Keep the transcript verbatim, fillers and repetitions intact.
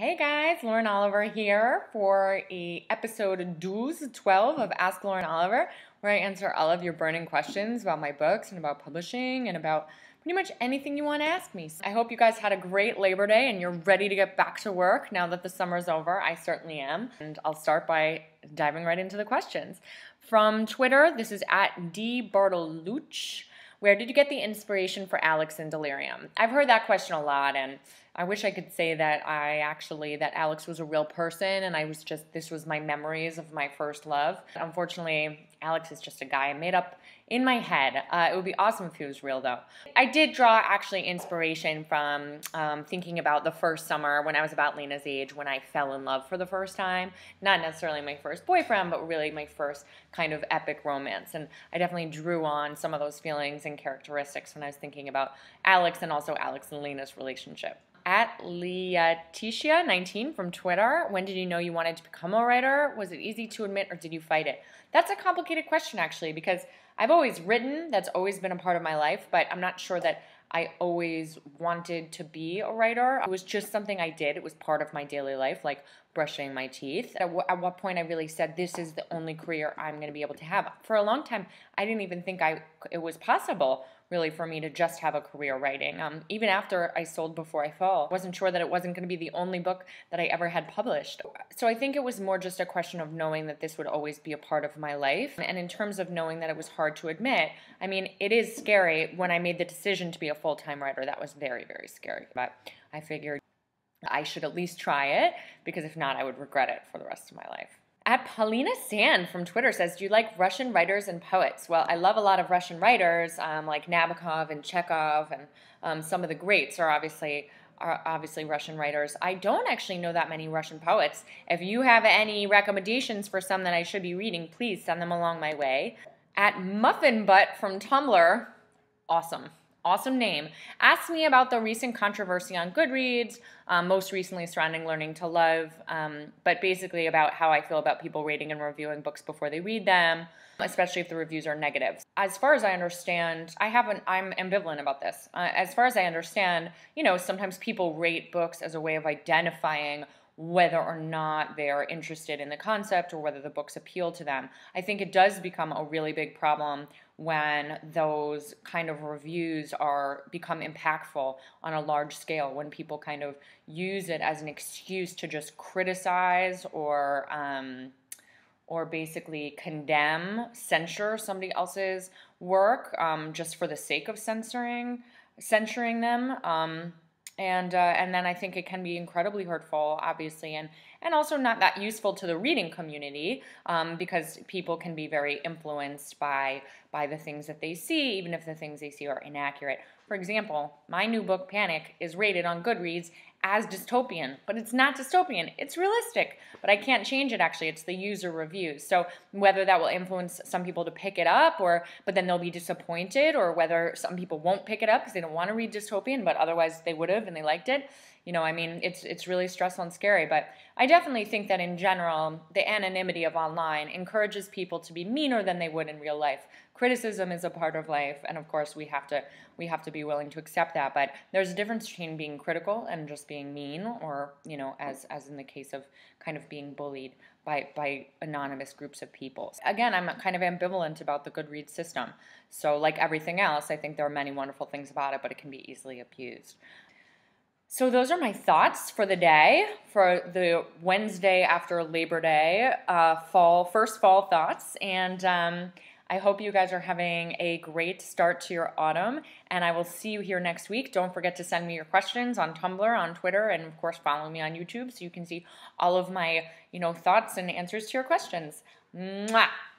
Hey guys, Lauren Oliver here for a episode twelve of Ask Lauren Oliver, where I answer all of your burning questions about my books and about publishing and about pretty much anything you want to ask me. So I hope you guys had a great Labor Day and you're ready to get back to work now that the summer's over. I certainly am. And I'll start by diving right into the questions. From Twitter, this is at D Bartolucci. Where did you get the inspiration for Alex and Delirium? I've heard that question a lot, and I wish I could say that I actually, that Alex was a real person and I was just, this was my memories of my first love. Unfortunately, Alex is just a guy I made up in my head. Uh, it would be awesome if he was real though. I did draw actually inspiration from um, thinking about the first summer when I was about Lena's age, when I fell in love for the first time. Not necessarily my first boyfriend, but really my first kind of epic romance. And I definitely drew on some of those feelings and characteristics when I was thinking about Alex and also Alex and Lena's relationship. At Leaticia nineteen from Twitter, when did you know you wanted to become a writer? Was it easy to admit or did you fight it? That's a complicated question actually, because I've always written, that's always been a part of my life, but I'm not sure that I always wanted to be a writer. It was just something I did. It was part of my daily life, like brushing my teeth. At, w at what point I really said, this is the only career I'm going to be able to have. For a long time, I didn't even think I it was possible, really, for me to just have a career writing. Um, even after I sold Before I Fall, I wasn't sure that it wasn't going to be the only book that I ever had published. So I think it was more just a question of knowing that this would always be a part of my life. And in terms of knowing that it was hard to admit, I mean, it is scary. When I made the decision to be a full-time writer, that was very, very scary. But I figured I should at least try it, because if not, I would regret it for the rest of my life. At Paulina Sand from Twitter says, do you like Russian writers and poets? Well, I love a lot of Russian writers, um, like Nabokov and Chekhov, and um, some of the greats are obviously are obviously Russian writers. I don't actually know that many Russian poets. If you have any recommendations for some that I should be reading, please send them along my way. At Muffin Butt from Tumblr, awesome. Awesome name. Asked me about the recent controversy on Goodreads, um, most recently surrounding Learning to Love, um, but basically about how I feel about people rating and reviewing books before they read them, especially if the reviews are negative. As far as I understand, I haven't, I'm ambivalent about this. Uh, as far as I understand, you know, sometimes people rate books as a way of identifying whether or not they're interested in the concept or whether the books appeal to them. I think it does become a really big problem when those kind of reviews are become impactful on a large scale, when people kind of use it as an excuse to just criticize or um, or basically condemn, censure somebody else's work um, just for the sake of censoring, censuring them. Um, And, uh, and then I think it can be incredibly hurtful, obviously, and, and also not that useful to the reading community, um, because people can be very influenced by, by the things that they see, even if the things they see are inaccurate. For example, my new book, Panic, is rated on Goodreads as dystopian, but it's not dystopian, it's realistic, but I can't change it actually, it's the user reviews. So whether that will influence some people to pick it up, or but then they'll be disappointed, or whether some people won't pick it up because they don't want to read dystopian, but otherwise they would have and they liked it. You know, I mean, it's it's really stressful and scary, but I definitely think that in general, the anonymity of online encourages people to be meaner than they would in real life. Criticism is a part of life, and of course, we have to we have to be willing to accept that. But there's a difference between being critical and just being mean, or you know, as as in the case of kind of being bullied by by anonymous groups of people. Again, I'm kind of ambivalent about the Goodreads system. So, like everything else, I think there are many wonderful things about it, but it can be easily abused. So those are my thoughts for the day, for the Wednesday after Labor Day, uh, fall first fall thoughts. And um, I hope you guys are having a great start to your autumn, and I will see you here next week. Don't forget to send me your questions on Tumblr, on Twitter, and of course follow me on YouTube so you can see all of my, you know, thoughts and answers to your questions. Mwah!